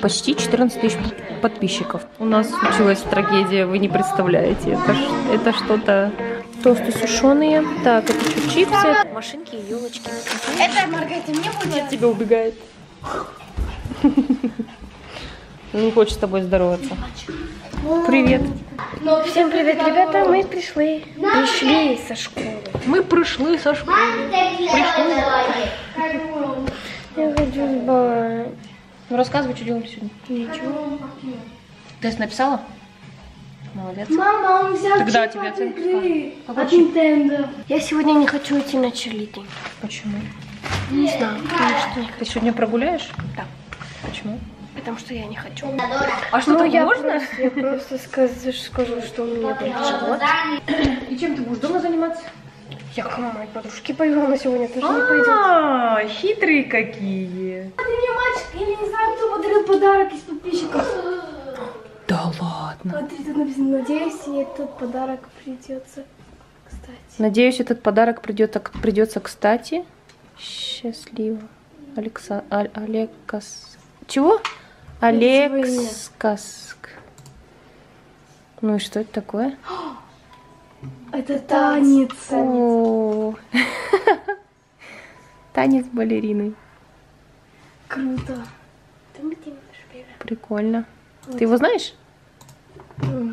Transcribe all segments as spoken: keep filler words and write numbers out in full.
Почти четырнадцать тысяч подписчиков. У нас случилась трагедия, вы не представляете. Это, это что-то... Тосты сушеные. Так, это чуть чипсы. Машинки и елочки. Это Маргарита мне будет? От тебя убегает. Не хочет с тобой здороваться. Привет. Всем привет, ребята. Мы пришли. Пришли со школы. Мы пришли со школы. Пришли. Я хочу спать. Ну рассказывай, что делаем сегодня. Ничего. Тест написала? Молодец. Мама, он взял тогда тебе оценку от Nintendo. Я сегодня не хочу идти на черлидинг. Почему? Не знаю, потому что не хочу. Ты сегодня прогуляешь? Да. Почему? Потому что я не хочу. А что, ну, я можно? Просто, я просто скажу, скажу, что у меня болит живот. И чем ты будешь дома заниматься? Я к маме подружки пойду, она сегодня тоже не пойдет. А, хитрые какие. А ты мне мальчик, я не знаю, кто подарил подарок из подписчиков. Да ладно. Смотри, тут написано, надеюсь, этот подарок придется кстати. Надеюсь, этот подарок придется, придется кстати. Счастливо. Алекса, а, Алекас. Чего? Алекскаск. Ну и что это такое? Это танец. Танец, танец балериной. Круто. Прикольно. Вот. Ты его знаешь? Ну,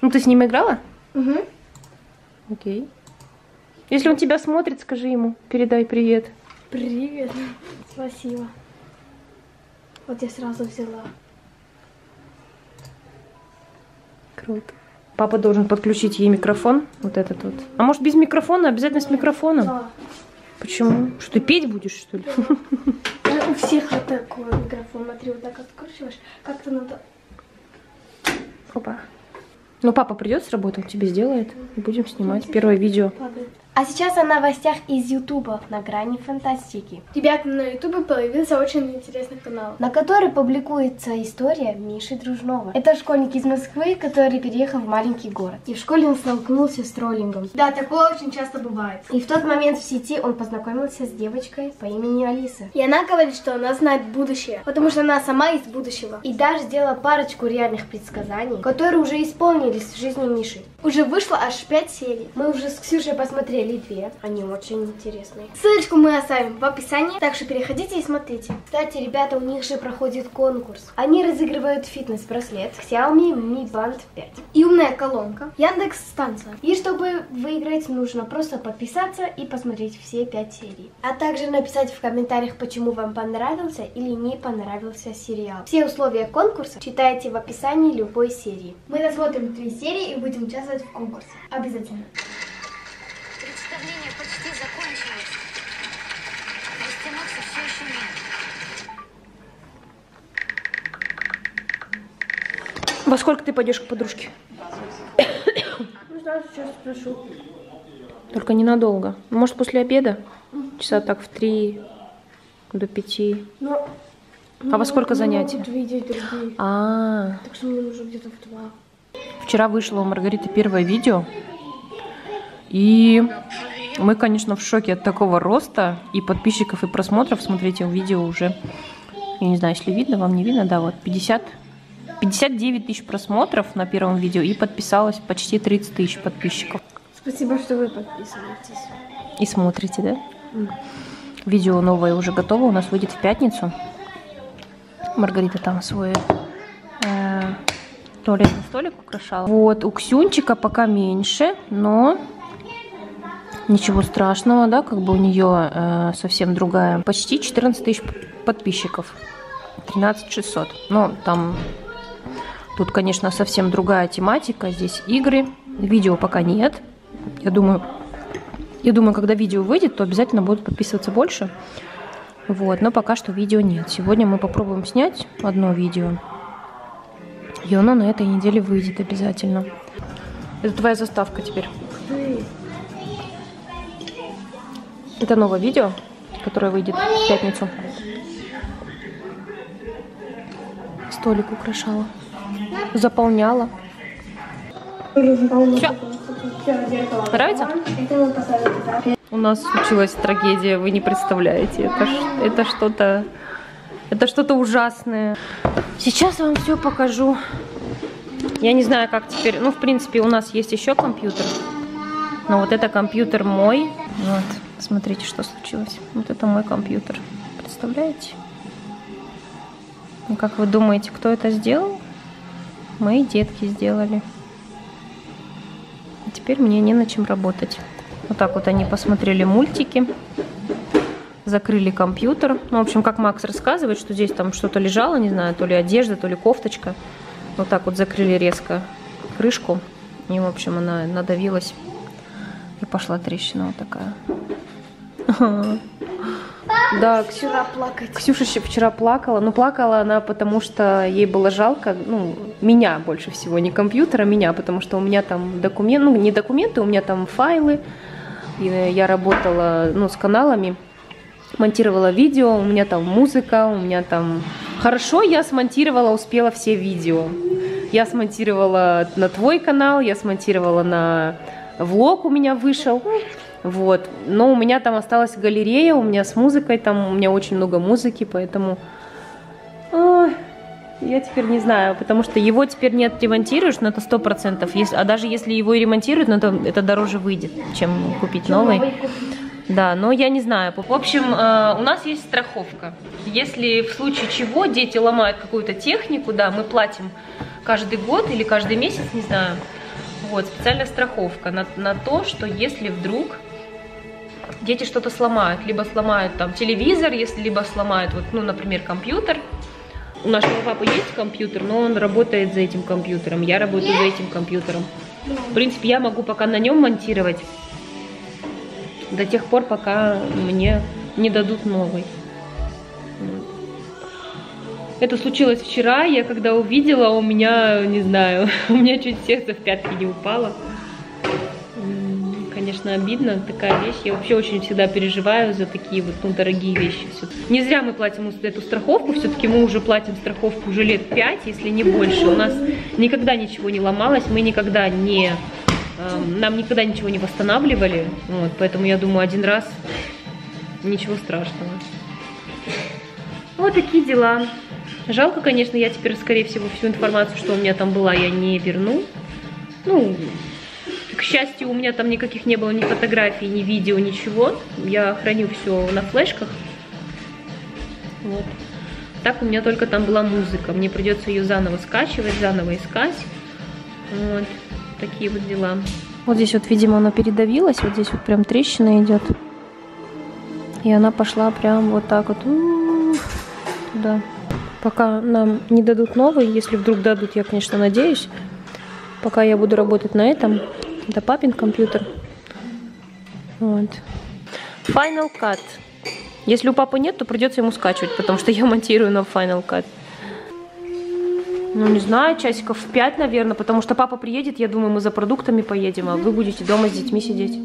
ну, ты с ним играла? Угу. Окей. Если он тебя смотрит, скажи ему, передай привет. Привет. Спасибо. Вот я сразу взяла. Круто. Папа должен подключить ей микрофон. Вот этот вот. А может без микрофона? Обязательно с микрофоном? Да. Почему? Что, ты петь будешь, что ли? Да, у всех вот такой микрофон. Смотри, вот так откручиваешь. Как-то надо... Опа. Ну, папа придет с работы, он тебе сделает. И будем снимать первое видео. А сейчас о новостях из Ютуба на грани фантастики. Ребята, на Ютубе появился очень интересный канал, на который публикуется история Миши Дружного. Это школьник из Москвы, который переехал в маленький город. И в школе он столкнулся с троллингом. Да, такое очень часто бывает. И в тот момент в сети он познакомился с девочкой по имени Алиса. И она говорит, что она знает будущее, потому что она сама из будущего. И даже сделала парочку реальных предсказаний, которые уже исполнились в жизни Миши. Уже вышло аж пять серий. Мы уже с Ксюшей посмотрели две. Они очень интересные. Ссылочку мы оставим в описании, так что переходите и смотрите. Кстати, ребята, у них же проходит конкурс. Они разыгрывают фитнес-браслет Xiaomi ми банд пять и умная колонка Яндекс.Станция. И чтобы выиграть, нужно просто подписаться и посмотреть все пять серий. А также написать в комментариях, почему вам понравился или не понравился сериал. Все условия конкурса читайте в описании любой серии. Мы досмотрим три серии и будем участвовать в конкурсе. Обязательно. Представление почти закончилось. Растянуться все еще нет. Во сколько ты пойдешь к подружке? Ну, да, сейчас спрошу. Только ненадолго. Может, после обеда? Часа так в три до пяти. Но... А во сколько занятий? А-а-а. Так что мне уже где-то в два. Вчера вышло у Маргариты первое видео. И мы, конечно, в шоке от такого роста и подписчиков, и просмотров. Смотрите, видео уже, я не знаю, если видно, вам не видно, да, вот пятьдесят, пятьдесят девять тысяч просмотров на первом видео и подписалось почти тридцать тысяч подписчиков. Спасибо, что вы подписываетесь. И смотрите, да? Mm. Видео новое уже готово, у нас выйдет в пятницу. Маргарита там свой... Э, туалетный столик украшала. Вот, у Ксюнчика пока меньше, но... Ничего страшного, да, как бы у нее э, совсем другая. Почти четырнадцать тысяч подписчиков, тринадцать шестьсот. Но там, тут, конечно, совсем другая тематика. Здесь игры, видео пока нет. Я думаю, я думаю, когда видео выйдет, то обязательно будут подписываться больше. Вот, но пока что видео нет. Сегодня мы попробуем снять одно видео. И оно на этой неделе выйдет обязательно. Это твоя заставка теперь. Это новое видео, которое выйдет в пятницу. Столик украшала. Заполняла. Все. Нравится? У нас случилась трагедия, вы не представляете. Это, это что-то... Это что-то ужасное. Сейчас вам все покажу. Я не знаю, как теперь... Ну, в принципе, у нас есть еще компьютер. Но вот это компьютер мой. Вот, смотрите, что случилось. Вот это мой компьютер. Представляете? Как вы думаете, кто это сделал? Мои детки сделали. И теперь мне не на чем работать. Вот так вот они посмотрели мультики. Закрыли компьютер. Ну, в общем, как Макс рассказывает, что здесь там что-то лежало, не знаю, то ли одежда, то ли кофточка. Вот так вот закрыли резко крышку. И, в общем, она надавилась. И пошла трещина вот такая. Да, Ксюша плакать. Ксюша еще вчера плакала. Но плакала она, потому что ей было жалко, ну, меня больше всего, не компьютера, а меня, потому что у меня там документы, ну, не документы, у меня там файлы. И я работала, ну, с каналами, монтировала видео, у меня там музыка, у меня там... Хорошо, я смонтировала, успела все видео. Я смонтировала на твой канал, я смонтировала на... Влог у меня вышел. Вот. Но у меня там осталась галерея, у меня с музыкой, там у меня очень много музыки, поэтому... Ой, я теперь не знаю, потому что его теперь не отремонтируешь, но это сто процентов. А даже если его и ремонтируют, но это, это дороже выйдет, чем купить новый. Да, но я не знаю. В общем, у нас есть страховка. Если в случае чего дети ломают какую-то технику, да, мы платим каждый год или каждый месяц, не знаю. Вот, специальная страховка на, на то, что если вдруг дети что-то сломают, либо сломают там телевизор, если либо сломают, вот, ну, например, компьютер. У нашего папы есть компьютер, но он работает за этим компьютером, я работаю за этим компьютером. В принципе, я могу пока на нем монтировать до тех пор, пока мне не дадут новый. Это случилось вчера, я когда увидела, у меня, не знаю, у меня чуть сердце в пятки не упало. Конечно, обидно, такая вещь. Я вообще очень всегда переживаю за такие вот, ну, дорогие вещи. Не зря мы платим эту страховку, все-таки мы уже платим страховку уже лет пять, если не больше. У нас никогда ничего не ломалось, мы никогда не, нам никогда ничего не восстанавливали. Вот, поэтому я думаю, один раз ничего страшного. Вот такие дела. Жалко, конечно, я теперь, скорее всего, всю информацию, что у меня там была, я не верну. Ну, к счастью, у меня там никаких не было ни фотографий, ни видео, ничего. Я храню все на флешках. Вот. Так у меня только там была музыка. Мне придется ее заново скачивать, заново искать. Вот. Такие вот дела. Вот здесь вот, видимо, она передавилась. Вот здесь вот прям трещина идет. И она пошла прям вот так вот. Туда. Пока нам не дадут новый, если вдруг дадут, я, конечно, надеюсь. Пока я буду работать на этом. Это папин компьютер. Вот. Final Cut. Если у папы нет, то придется ему скачивать, потому что я монтирую на Final Cut. Ну, не знаю, часиков в пять, наверное, потому что папа приедет, я думаю, мы за продуктами поедем, а вы будете дома с детьми сидеть.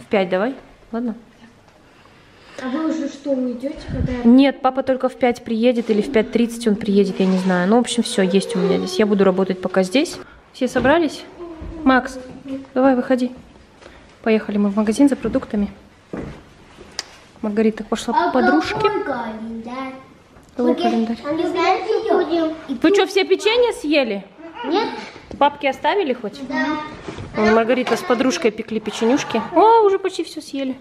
В пять давай, ладно? А вы уже что, уйдете? Когда... Нет, папа только в пять приедет или в пять тридцать он приедет, я не знаю. Ну, в общем, все, есть у меня здесь. Я буду работать пока здесь. Все собрались? Макс, давай, выходи. Поехали мы в магазин за продуктами. Маргарита пошла а к подружке. Какой календарь? Вы что, все печенье съели? Нет. Папки оставили хоть? Да. Вон, Маргарита с подружкой пекли печенюшки. О, уже почти все съели.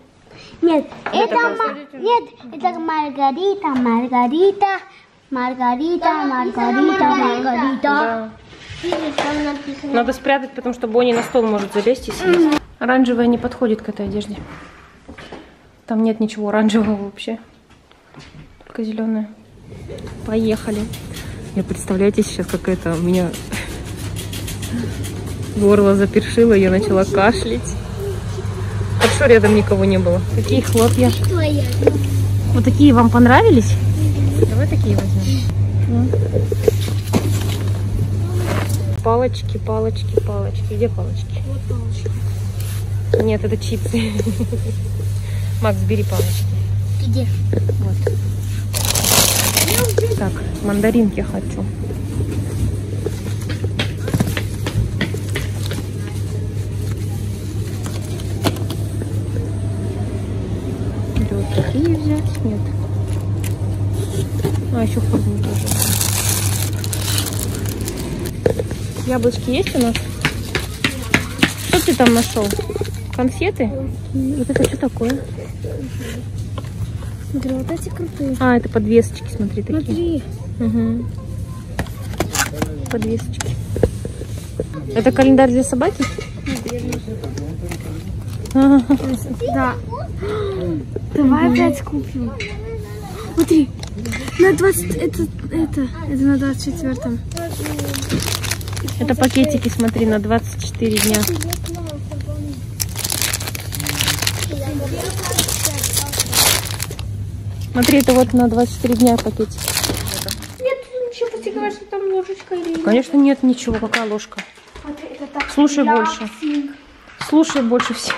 Нет, это, это, нет, это Маргарита, Маргарита, Маргарита, Маргарита, Маргарита. Да. Надо спрятать, потому что Бонни на стол может залезть и съесть. Оранжевая не подходит к этой одежде. Там нет ничего оранжевого вообще. Только зеленая. Поехали. Я, представляете, сейчас какая-то у меня горло запершило, я начала кашлять. Хорошо, рядом никого не было. Такие хлопья. Вот такие вам понравились? Давай такие возьмем. Палочки, палочки, палочки. Где палочки? Вот палочки. Нет, это чипсы. Макс, бери палочки. Где? Вот. Так, мандаринки хочу. Нет. А, еще клубники. Яблочки есть у нас? Что ты там нашел? Конфеты? Вот это что такое? Смотри, вот эти крутые. А, это подвесочки, смотри, такие. Смотри. Угу. Подвесочки. Это календарь для собаки? А, да. Давай опять купим. Смотри, на двадцать, это, это, это на двадцать четвёртом. Это пакетики, смотри, на двадцать четыре дня. Смотри, это вот на двадцать четыре дня пакетики. Нет, ничего, ты говоришь, что там ложечка или нет? Конечно, нет ничего, какая ложка. Слушай больше. Слушай больше всех.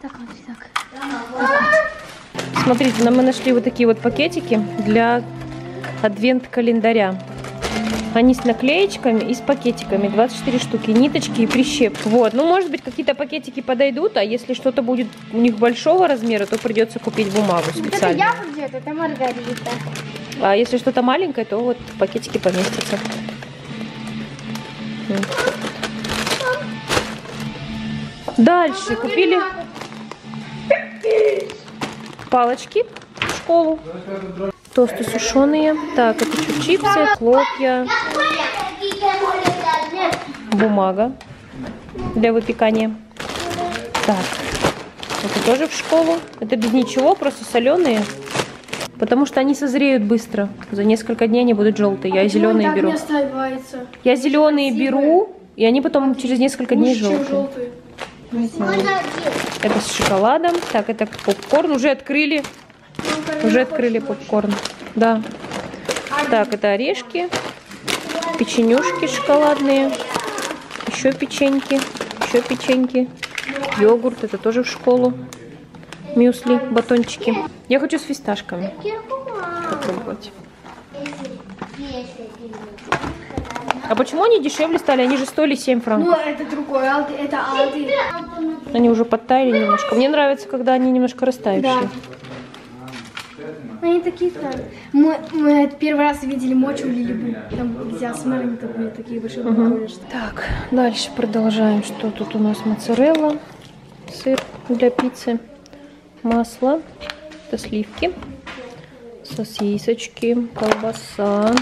Так, смотри, так. Смотрите, мы нашли вот такие вот пакетики для адвент-календаря. Они с наклеечками и с пакетиками. двадцать четыре штуки. Ниточки и прищепки. Вот. Ну, может быть, какие-то пакетики подойдут, а если что-то будет у них большого размера, то придется купить бумагу специально. Вот это я, вот это Маргарита. А если что-то маленькое, то вот пакетики поместятся. Дальше купили палочки в школу. Тосты сушеные. Так, это что, чипсы, хлопья, бумага для выпекания. Так, это тоже в школу. Это без ничего, просто соленые. Потому что они созреют быстро. За несколько дней они будут желтые. Я а зеленые беру. Я зеленые красивые. беру, и они потом через несколько дней желтые. желтые. Это с шоколадом. Так, это попкорн. Уже открыли. Ну, Уже открыли попкорн. Да. Так, это орешки. Печенюшки шоколадные. Еще печеньки. Еще печеньки. Йогурт. Это тоже в школу. Мюсли, батончики. Я хочу с фисташками попробовать. А почему они дешевле стали? Они же стоили семь франков. Ну, это другое, это алды. Они уже подтаяли немножко. Мне нравится, когда они немножко растающие. Да. Они такие странные. Мы, мы первый раз видели мочу в Лилибу. Там нельзя смотреть, такие, такие большие. Угу. Так, дальше продолжаем. Что тут у нас? Моцарелла, сыр для пиццы. Масло, это сливки, сосисочки, колбаса,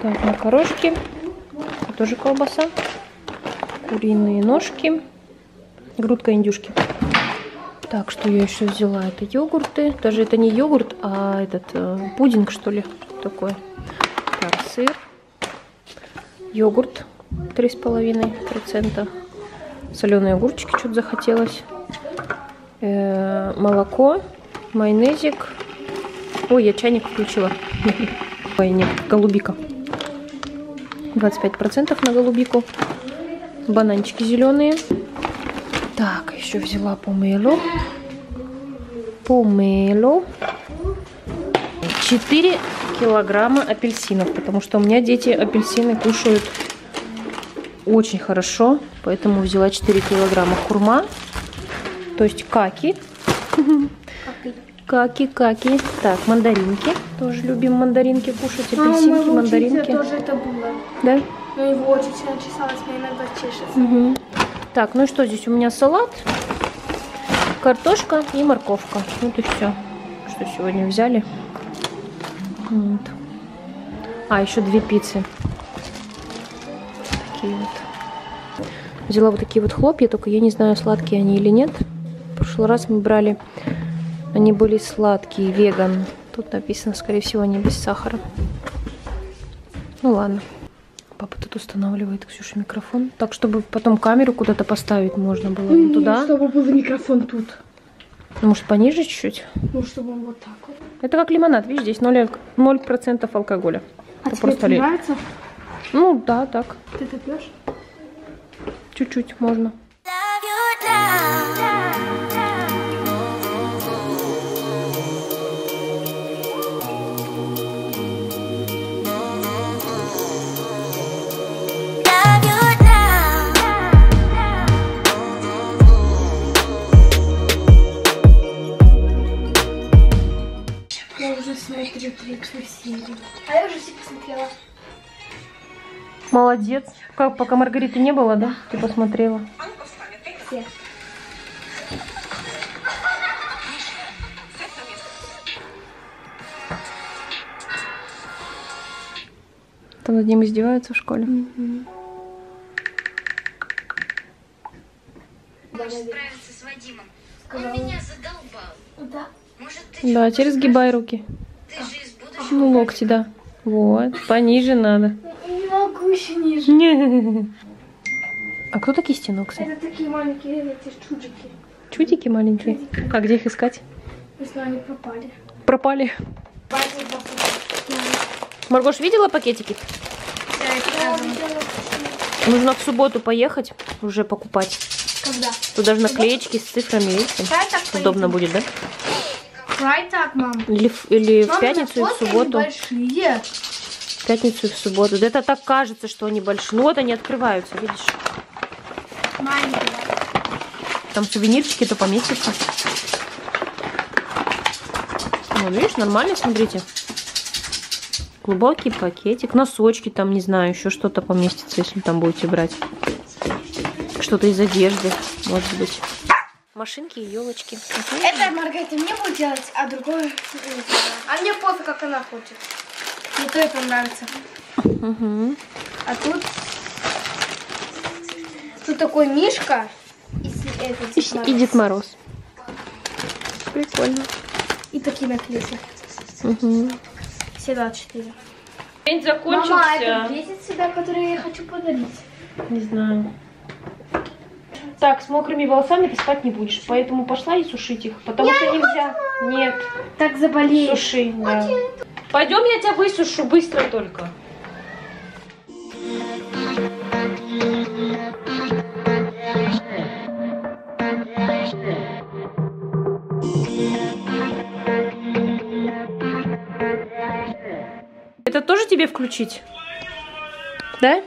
так, макарошки, тоже колбаса, куриные ножки, грудка индюшки. Так, что я еще взяла? Это йогурты, даже это не йогурт, а этот э, пудинг, что ли, такой. Так, сыр, йогурт три с половиной процента, соленые огурчики, что-то захотелось. Молоко, майонезик. Ой, я чайник включила. Ой, нет, голубика. двадцать пять процентов на голубику. Бананчики зеленые. Так, еще взяла помело. Помело. четыре килограмма апельсинов, потому что у меня дети апельсины кушают очень хорошо, поэтому взяла четыре килограмма. Хурма. То есть каки. Каки, каки. Так, мандаринки. Тоже любим мандаринки кушать. Апельсинки, а, мандаринки. Тоже это было. Да? Ну, его очень сильно чесалось, мне иногда чешется. Угу. Так, ну что, здесь у меня салат, картошка и морковка. Вот и все, что сегодня взяли. Вот. А, еще две пиццы. Такие вот. Взяла вот такие вот хлопья, только я не знаю, сладкие они или нет. В прошлый раз мы брали, они были сладкие, веган. Тут написано, скорее всего, они без сахара. Ну ладно. Папа тут устанавливает, Ксюша, микрофон. Так, чтобы потом камеру куда-то поставить можно было. Ну, туда. Чтобы был микрофон тут. Ну, может, пониже чуть-чуть? Ну, чтобы он вот так вот. Это как лимонад, видишь, здесь ноль процентов алкоголя. А это тебе просто это нравится? Ну, да, так. Ты это пьешь? Чуть-чуть можно. смотрю третью серию. А я уже все посмотрела. Молодец. Как, пока Маргариты не было, да? Ты посмотрела. Все. Там над ним издеваются в школе. Mm-hmm. Можешь справиться с Вадимом. Сказала. Он меня задолбал. Да. Может, ты да, через сгибай руки. Ты же из будущего. Ну, локти, да. Вот, пониже надо. Не могу еще ниже. А кто такие стеноксы? Это такие маленькие, эти чудики. Чудики маленькие? Чудики. А где их искать? Не знаю, они пропали. Пропали? Маргош, видела пакетики? Да, я видела. Нужно в субботу поехать уже покупать. Когда? Тут даже наклеечки с цифрами есть. Удобно будет, да? Давай так, мам. Или, или мам, в пятницу и в субботу. В пятницу и в субботу. Да это так кажется, что они большие. Ну вот они открываются, видишь? Маленькие. Там сувенирчики-то поместятся. Ну, видишь, нормально, смотрите. Глубокий пакетик. Носочки там, не знаю, еще что-то поместится, если там будете брать. Что-то из одежды, может быть. Машинки и елочки. Это Маргарита мне будет делать, а другое. А мне пофиг, как она хочет. Мне то это нравится. Угу. А тут тут такой Мишка и, это, Дед, и, Мороз. и Дед Мороз. Прикольно. И такие наклейки. Угу. Все двадцать четыре. День закончился. Мама, это весит сюда, который я хочу подарить. Не знаю. Так, с мокрыми волосами ты спать не будешь, поэтому пошла и сушить их, потому я что не нельзя. Хочу. Нет. Так заболеешь. Суши, да. Пойдем, я тебя высушу быстро только. Это тоже тебе включить? Да?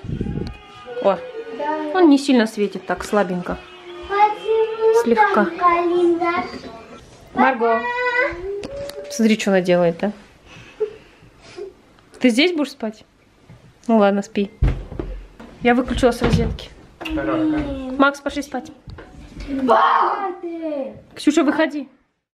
О. Он не сильно светит, так слабенько. Почему слегка. Марго. Смотри, что она делает, да? Ты здесь будешь спать? Ну ладно, спи. Я выключила с розетки. Макс, пошли спать. Ксюша, выходи.